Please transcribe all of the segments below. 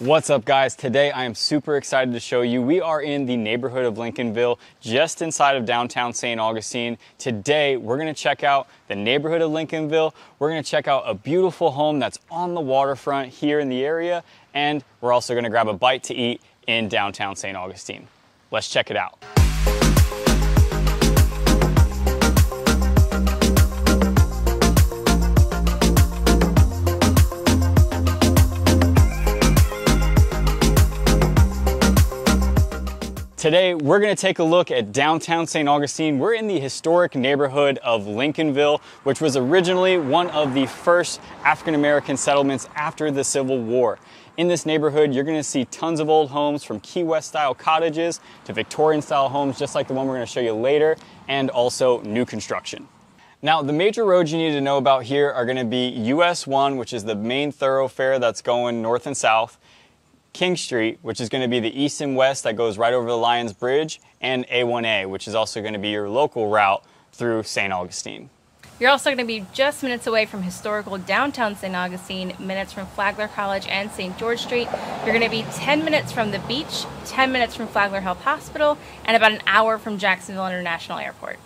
What's up, guys? Today I am super excited to show you. We are in the neighborhood of Lincolnville, just inside of downtown St. Augustine. Today we're going to check out the neighborhood of Lincolnville. We're going to check out a beautiful home that's on the waterfront here in the area, and we're also going to grab a bite to eat in downtown St. Augustine. Let's check it out. Today, we're gonna take a look at downtown St. Augustine. We're in the historic neighborhood of Lincolnville, which was originally one of the first African-American settlements after the Civil War. In this neighborhood, you're gonna see tons of old homes, from Key West-style cottages to Victorian-style homes, just like the one we're gonna show you later, and also new construction. Now, the major roads you need to know about here are gonna be US 1, which is the main thoroughfare that's going north and south, King Street, which is going to be the east and west that goes right over the Lions Bridge, and A1A, which is also going to be your local route through St. Augustine. You're also going to be just minutes away from historical downtown St. Augustine, minutes from Flagler College and St. George Street. You're going to be 10 minutes from the beach, 10 minutes from Flagler Health Hospital, and about an hour from Jacksonville International Airport.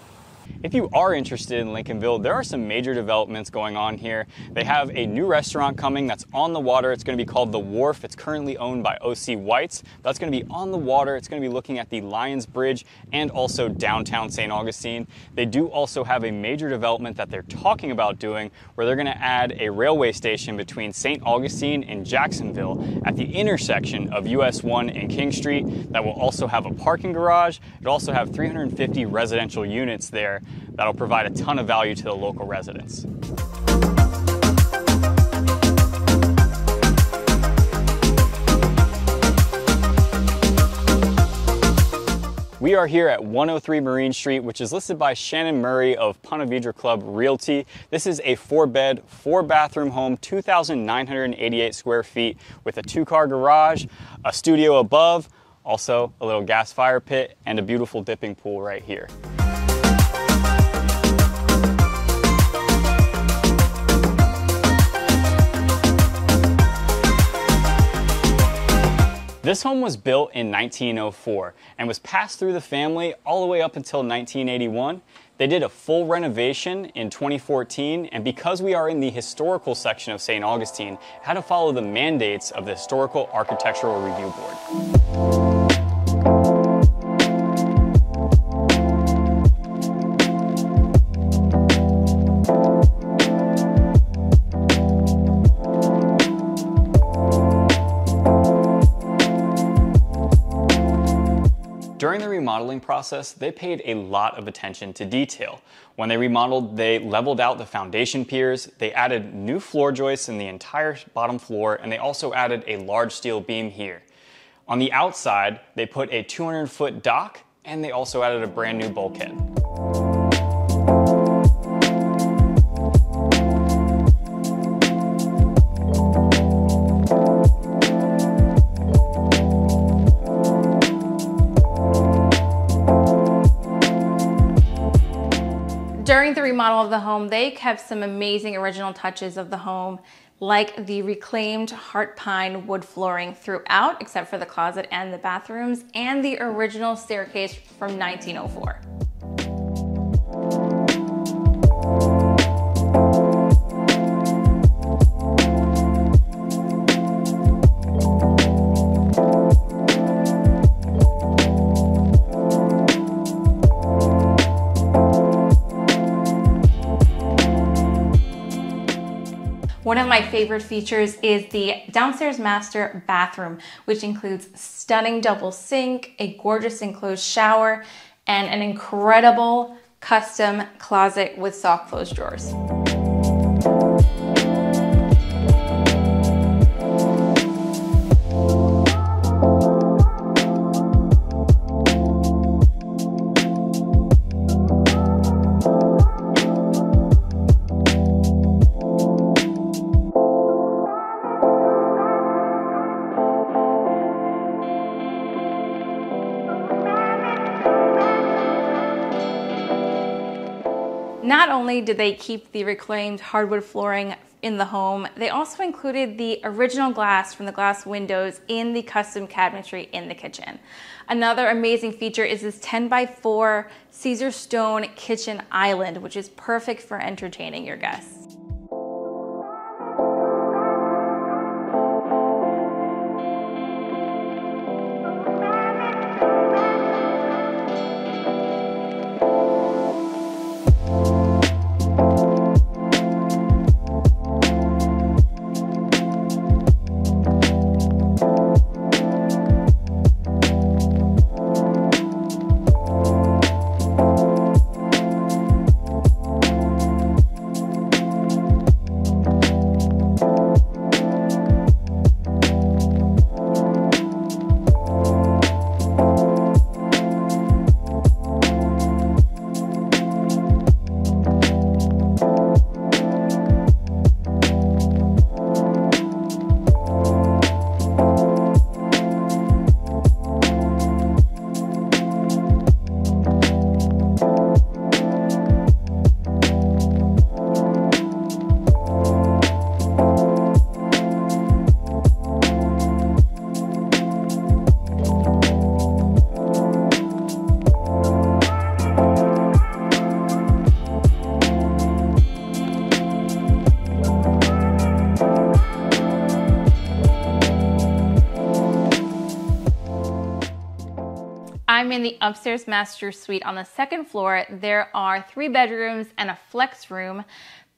If you are interested in Lincolnville, there are some major developments going on here. They have a new restaurant coming that's on the water. It's going to be called The Wharf. It's currently owned by OC Whites. That's going to be on the water. It's going to be looking at the Lions Bridge and also downtown St. Augustine. They do also have a major development that they're talking about doing, where they're going to add a railway station between St. Augustine and Jacksonville at the intersection of US 1 and King Street. That will also have a parking garage. It'll also have 350 residential units there. That'll provide a ton of value to the local residents. We are here at 103 Marine Street, which is listed by Shannon Murray of Ponte Vedra Club Realty. This is a 4-bed, 4-bathroom home, 2,988 square feet, with a 2-car garage, a studio above, also a little gas fire pit, and a beautiful dipping pool right here. This home was built in 1904 and was passed through the family all the way up until 1981. They did a full renovation in 2014, and because we are in the historical section of St. Augustine, had to follow the mandates of the Historical Architectural Review Board. During the remodeling process, they paid a lot of attention to detail. When they remodeled, they leveled out the foundation piers, they added new floor joists in the entire bottom floor, and they also added a large steel beam here. On the outside, they put a 200-foot dock, and they also added a brand new bulkhead. During the remodel of the home, they kept some amazing original touches of the home, like the reclaimed heart pine wood flooring throughout, except for the closet and the bathrooms, and the original staircase from 1904. One of my favorite features is the downstairs master bathroom, which includes stunning double sink, a gorgeous enclosed shower, and an incredible custom closet with soft close drawers. Not only did they keep the reclaimed hardwood flooring in the home. They also included the original glass from the glass windows in the custom cabinetry in the kitchen. Another amazing feature is this 10x4 Caesar stone kitchen island, which is perfect for entertaining your guests. I'm in the upstairs master suite on the second floor. There are 3 bedrooms and a flex room.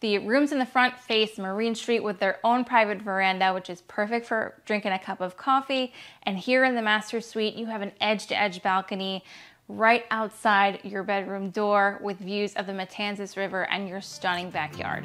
The rooms in the front face Marine Street with their own private veranda, which is perfect for drinking a cup of coffee. And here in the master suite, you have an edge-to-edge balcony right outside your bedroom door with views of the Matanzas River and your stunning backyard.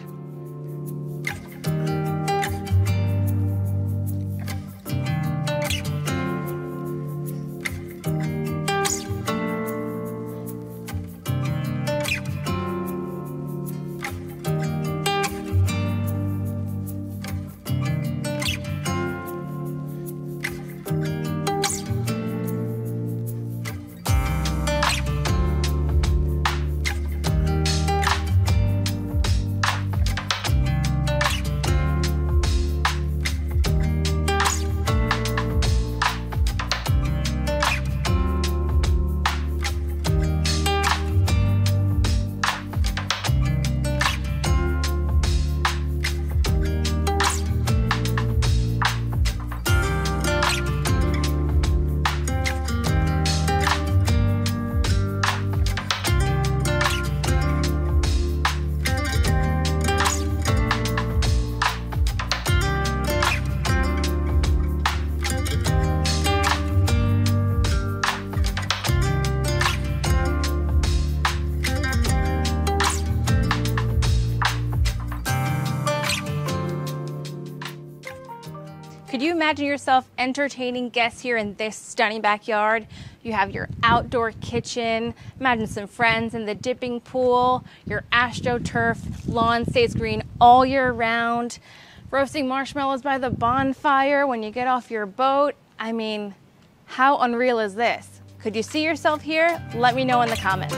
Could you imagine yourself entertaining guests here in this stunning backyard? You have your outdoor kitchen, imagine some friends in the dipping pool, your AstroTurf lawn stays green all year round, roasting marshmallows by the bonfire when you get off your boat. I mean, how unreal is this? Could you see yourself here? Let me know in the comments.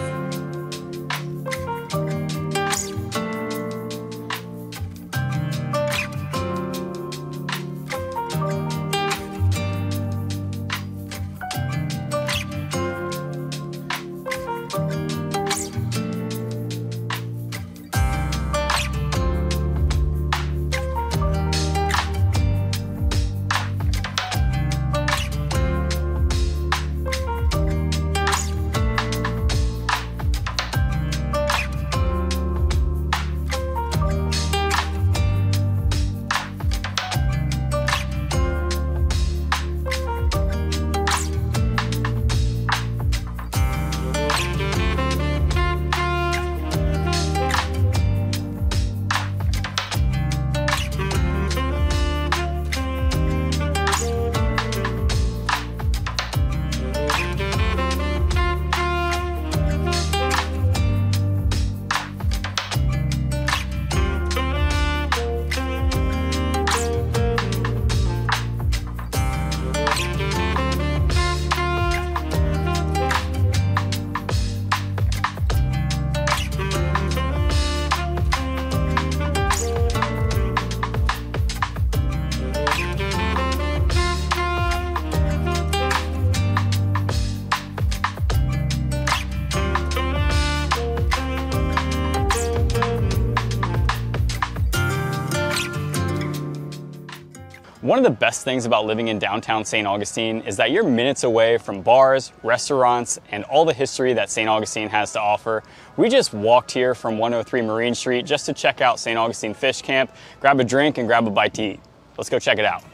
One of the best things about living in downtown St. Augustine is that you're minutes away from bars, restaurants, and all the history that St. Augustine has to offer. We just walked here from 103 Marine Street just to check out St. Augustine Fish Camp, grab a drink and grab a bite to eat. Let's go check it out.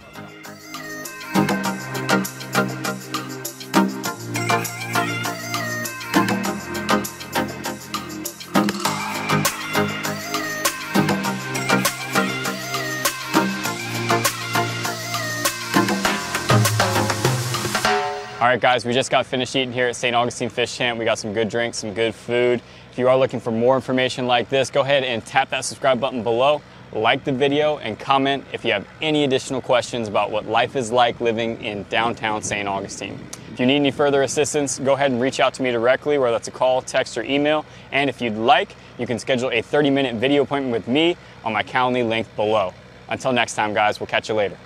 All right guys, we just got finished eating here at St. Augustine Fish Camp. We got some good drinks, some good food. If you are looking for more information like this, go ahead and tap that subscribe button below, like the video, and comment if you have any additional questions about what life is like living in downtown St. Augustine. If you need any further assistance, go ahead and reach out to me directly, whether that's a call, text, or email. And if you'd like, you can schedule a 30-minute video appointment with me on my Calendly link below. Until next time guys, we'll catch you later.